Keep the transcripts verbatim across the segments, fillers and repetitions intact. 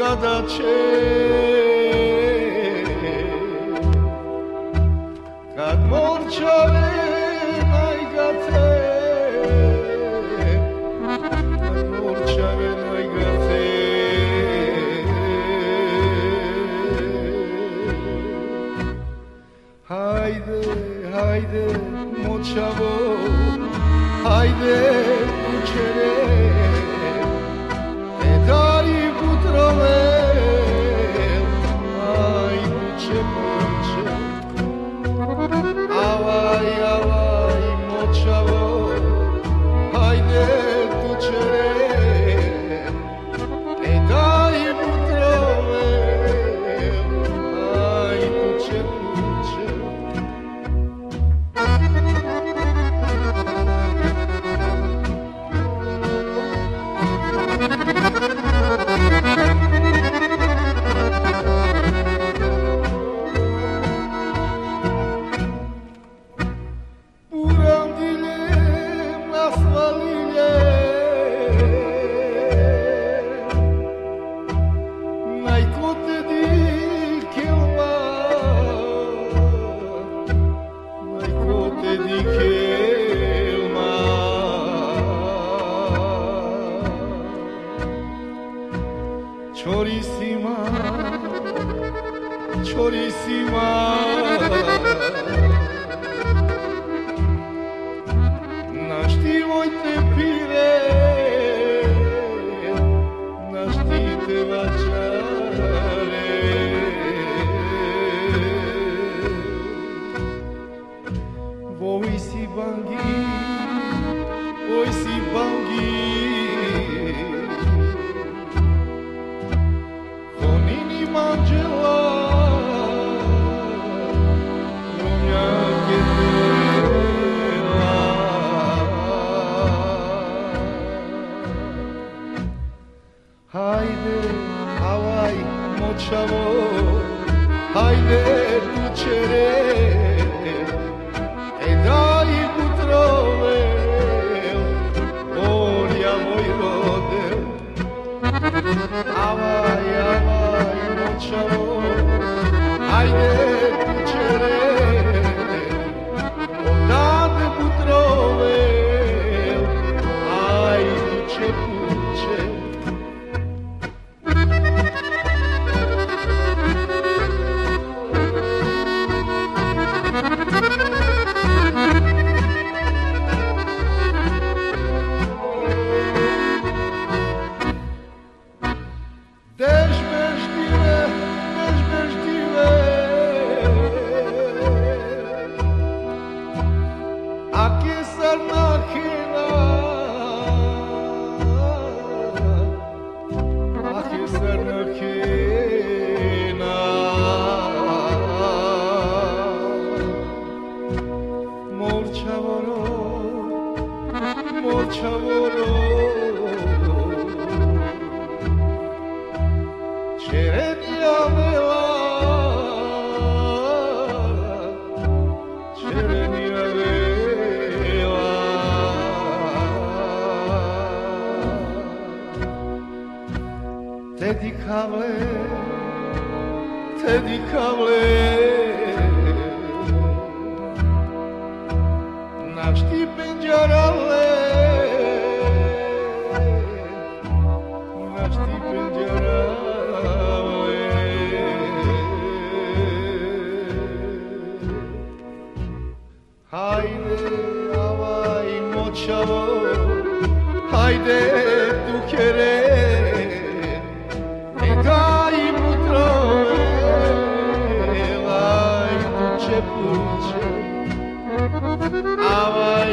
Gada ce Avai,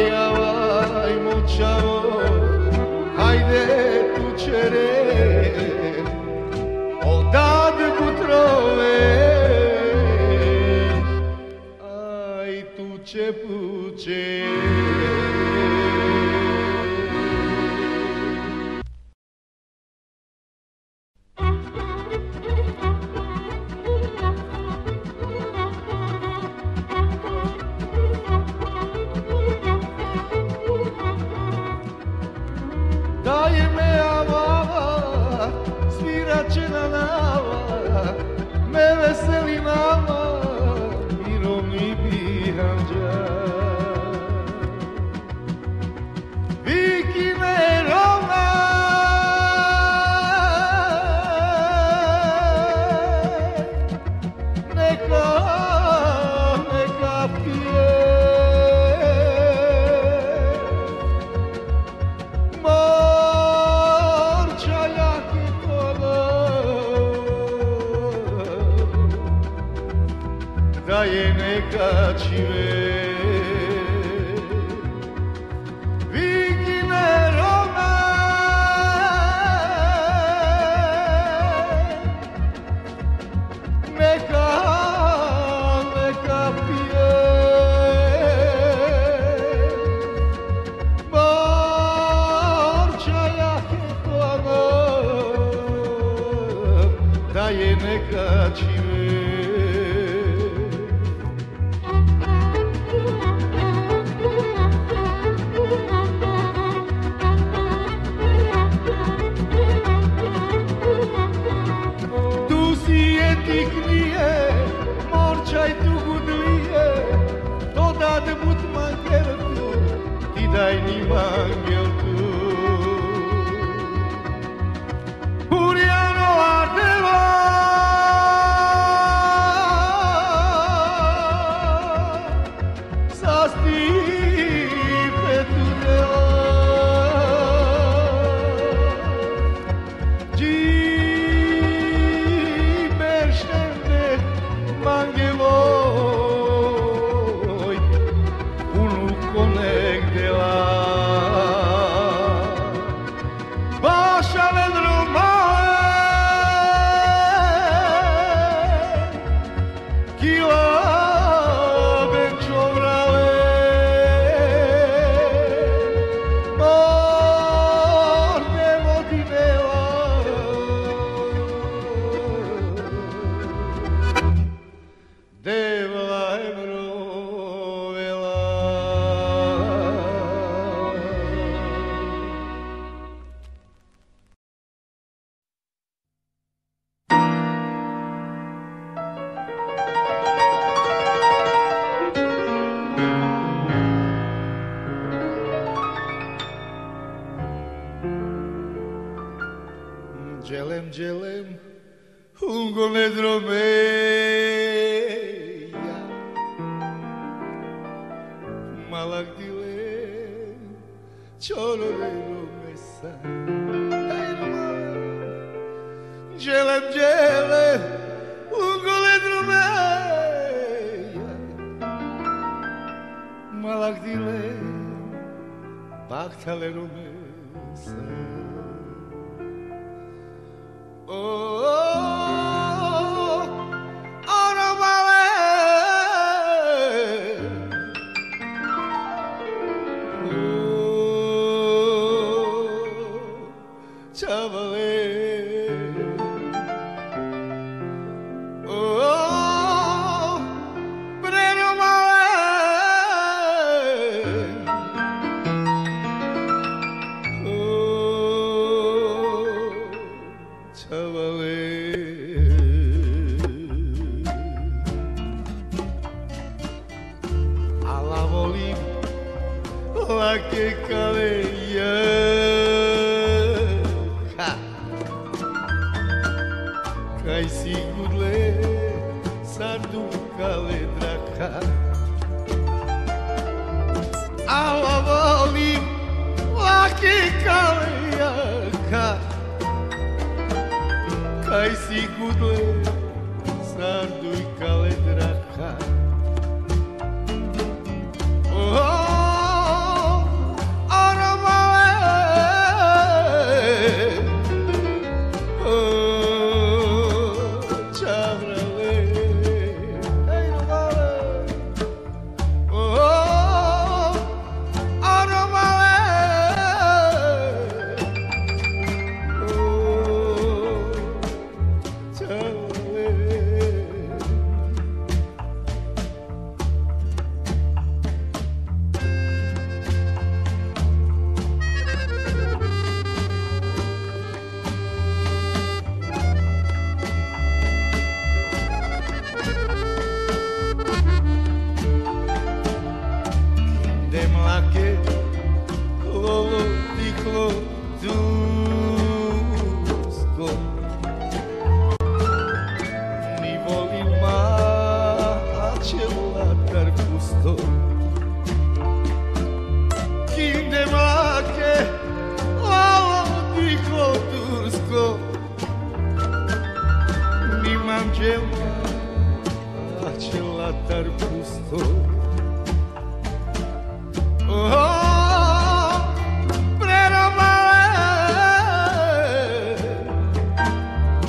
avai, da e negative. Victime Rome, meca, meca pie, barcea che toamă, da e negative. Da inima îngheltul Puriano ardeva S-a stipe tudeva Gimerște-ne manghevoi Unul conec de la Gelem, gelem, ungole dromeia, malagdile, ciolole romesa. Gelem, gelem, ungole dromeia, malagdile, bactale romesa. Oh, aromale, oh, chavale, oh, prenomale, oh, chavale. La que caleia Cai sigurle Sarducale draca Ala volim La que caleia Cai sigurle Sarducale draca. acela dar gustor. Oh, prerovale,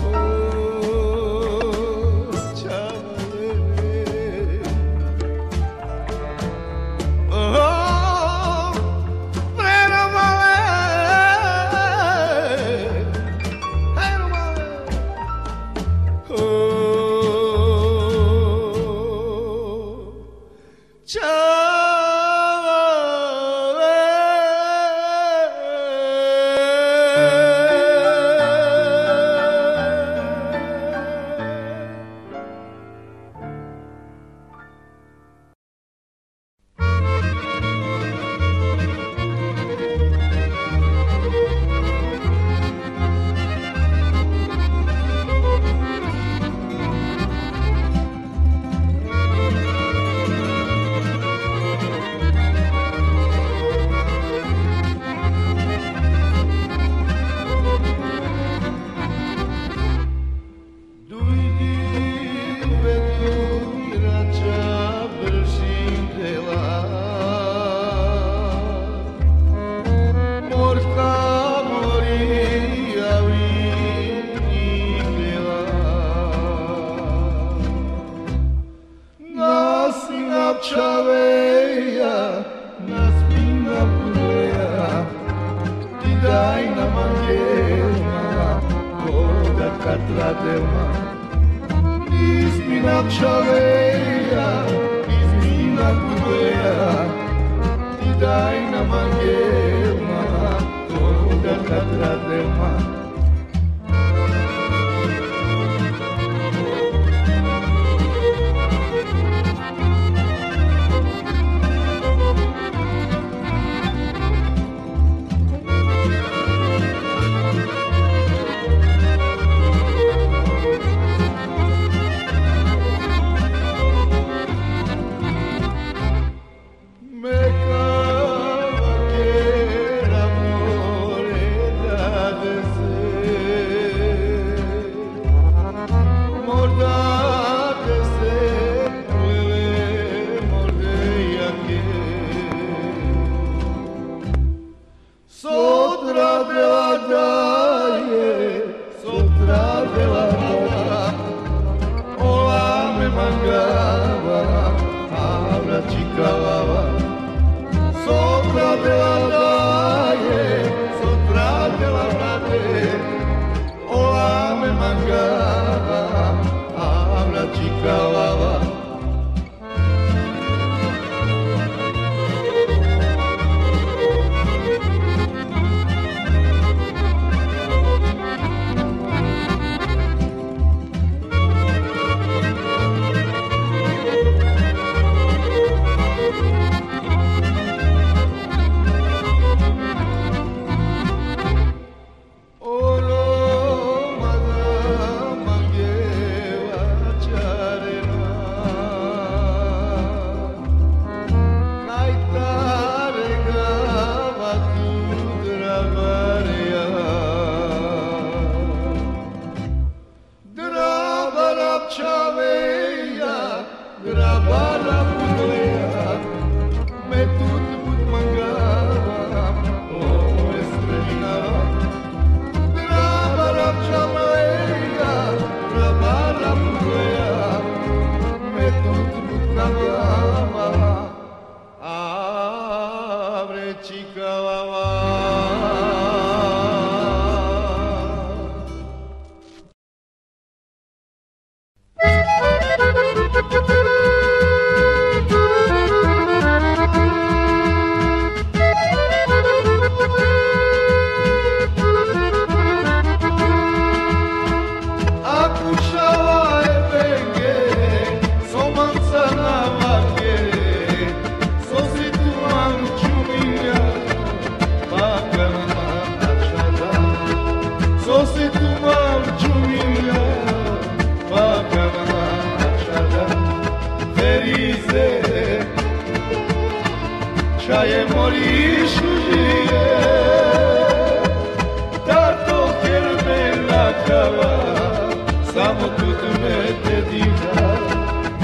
oh, chavale, oh, prerovale, prerovale, oh. Chaveia nas pinga pulea, te dai na mangueira, toda catradema. Espina chaveia, espina pulea, te dai na mangueira, toda catradema.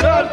Dar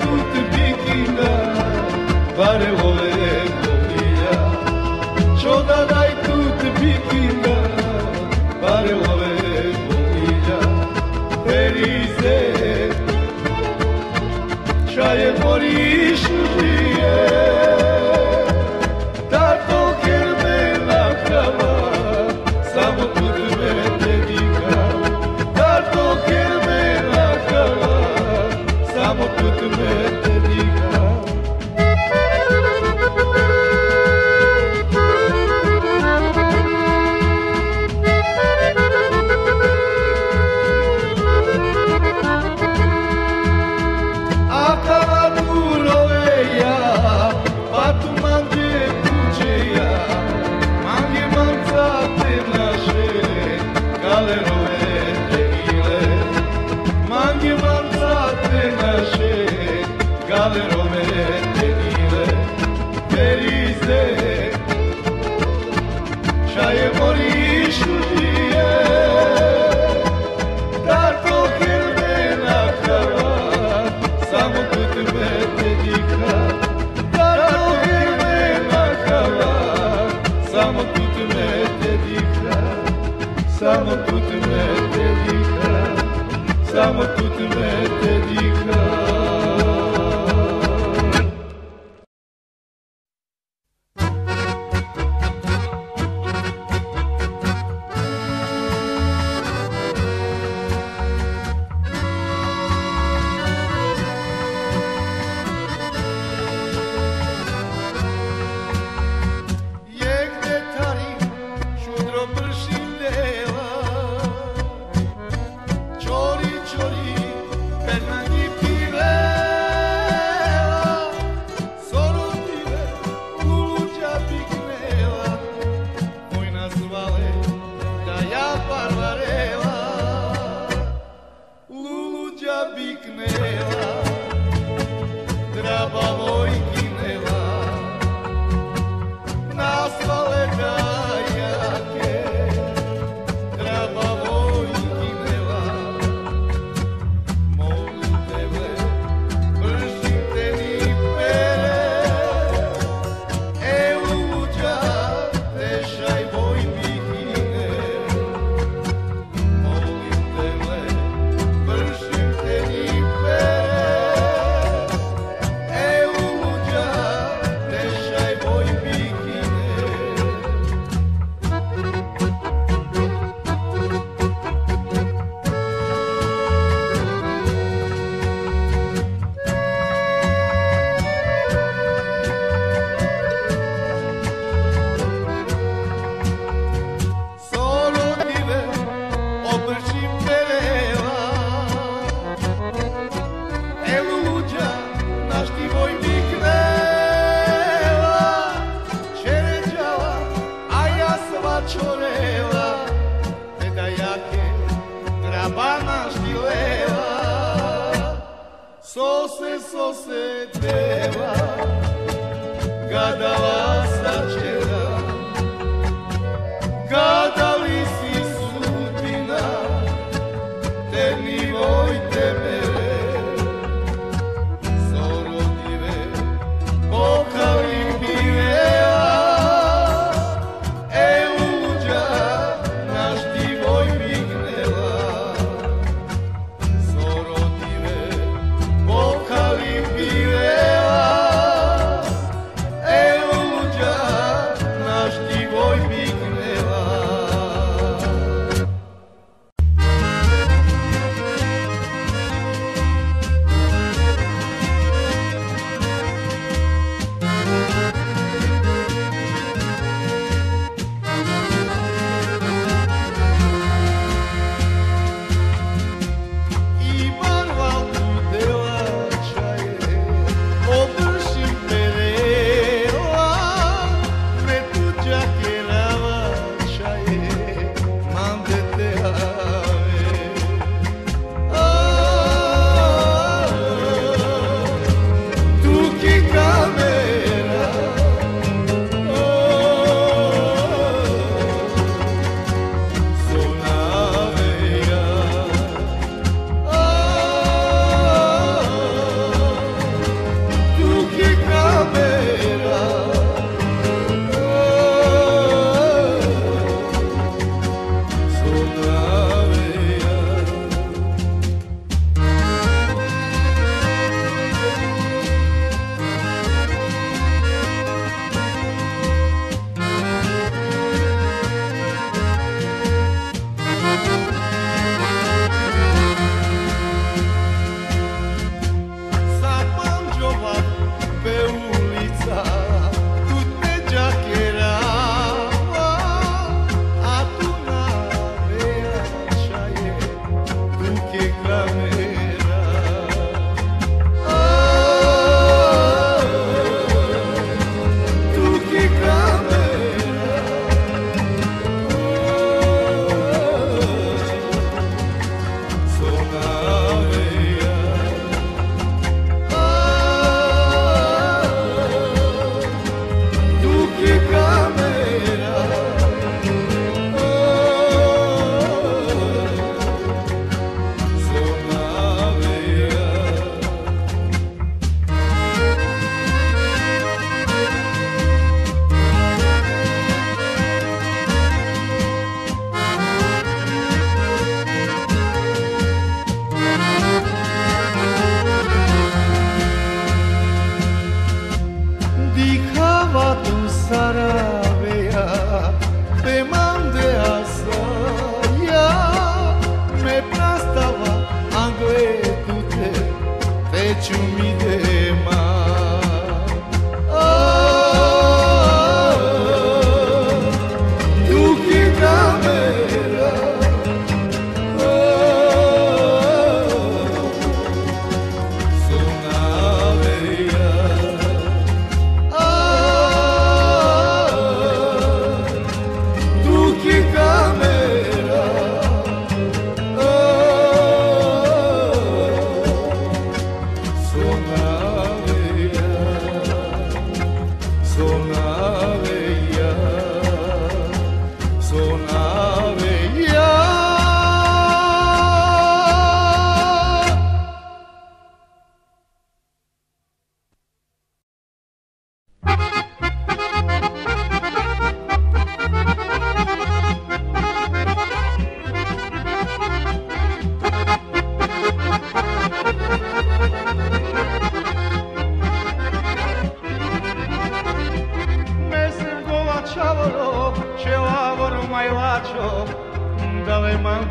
tut bikina, bare ole kopija. Čoda daj tut bikina, bare ole kopija. Perize, čaje moriš žije. Samo tut me dedica, samo tut me dedica.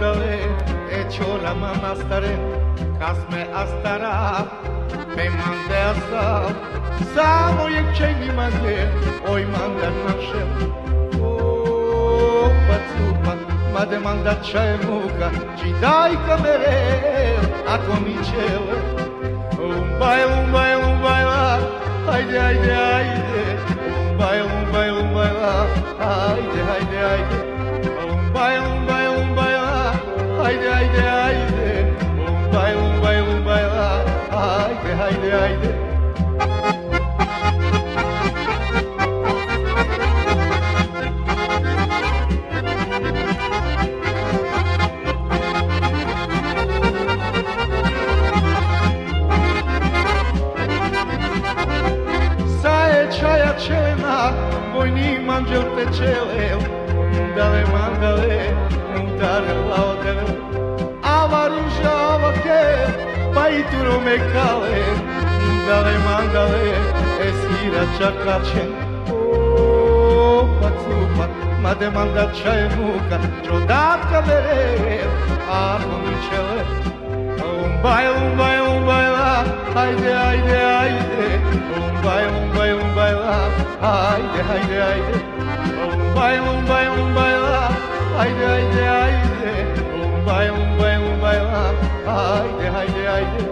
dole, hecho la mamá stare, kasme astara, me mandesa, samo jak chej mi mande, oj mandat nasze, o pacupa, ma demanda chemuka, ci dai camere, a comicele, lumbai, lumbai, lumbai la, haide, haide, haide, lumbai, lumbai, lumbai la, haide, haide, haide, lumbai, lumbai, lumbai la, haide, haide, haide, lumbai, lumbai, lumbai la, haide, haide, haide. Manjor te cheleu, mandale, mandale, mutare la odele. Avaruja avake, paituro me cale, mandale, mandale, esira chakachen. O pacupa, ma demanda chaemuka, jodat kamere, armonichele. Umbai, umbai, umbai la, haide, haide, haide, umbai, umbai, umbai la. Haide, haide, haide, lumbai, lumbai, lumbai la, haide, haide, haide, lumbai, lumbai, lumbai la, haide, haide, haide.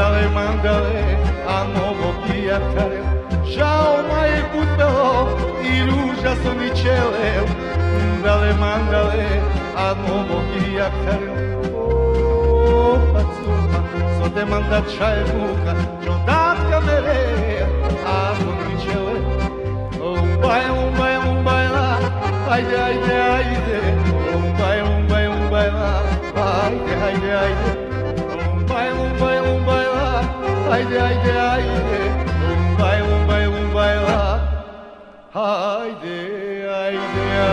Mandale, mandale, a novo pijatare. Žao ma je butalo i ruža su mi čele. Mandale, mandale, a novo pijatare. O, pacupa, so demanda čaje buka, čodat kamere, a to mi čele. Lumbaj, lumbaj, lumbaj la, hajde, hajde, hajde. Lumbaj, lumbaj, lumbaj la, hajde, hajde, hajde. Lumbai, lumbai, lumbai la, haide, haide, haide. Lumbai, lumbai, lumbai la, haide, haide, haide.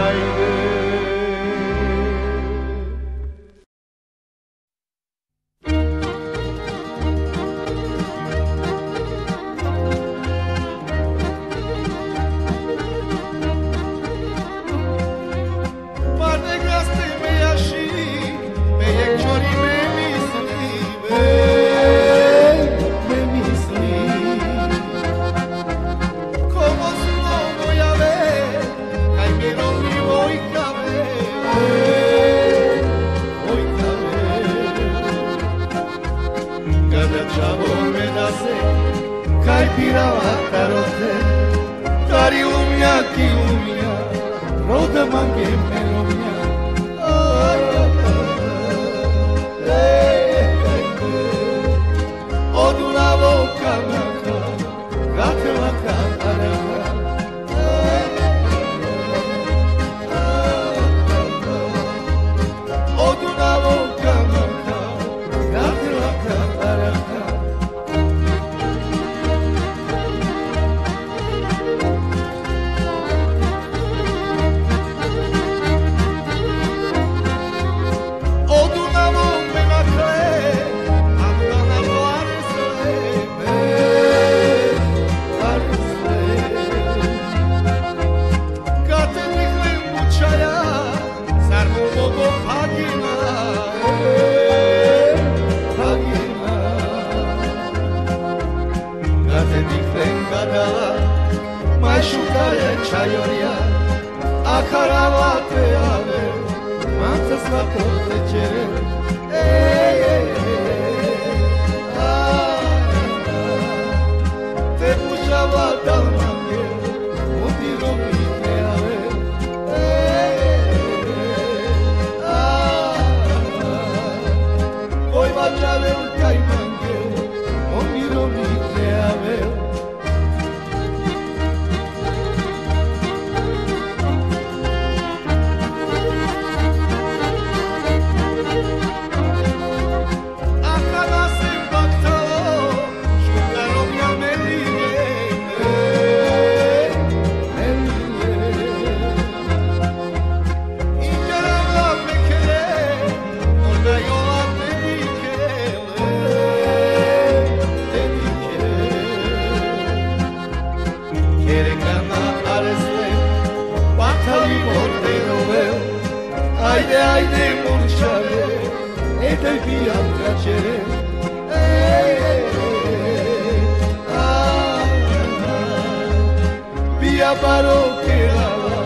parochilava,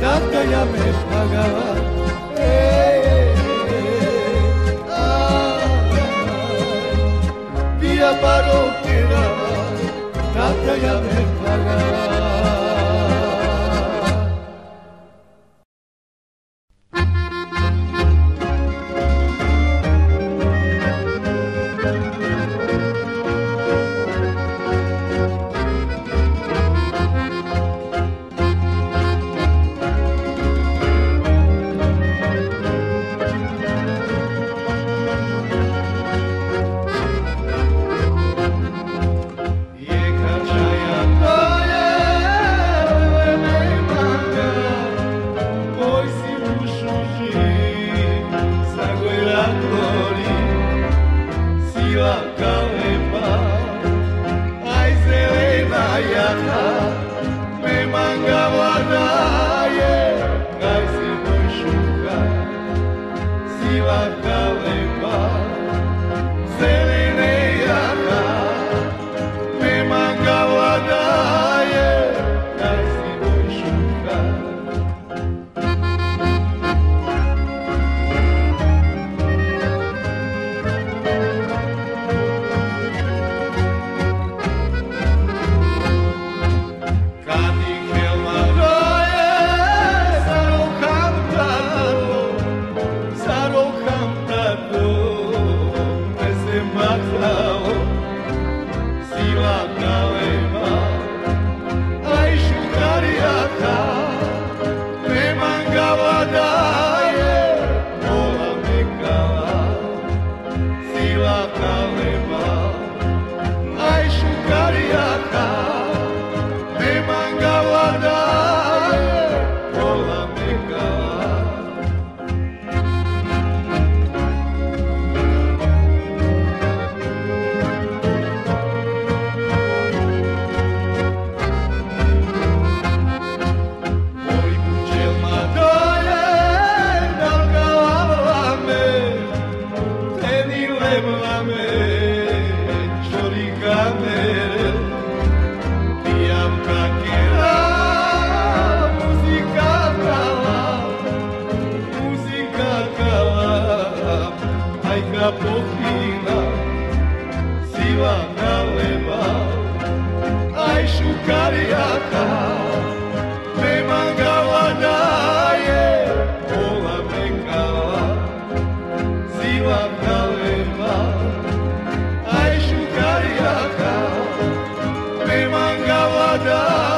dacă ea mi-aș pagava. Pia parochilava, dacă ea mi-aș pagava. Mangawada.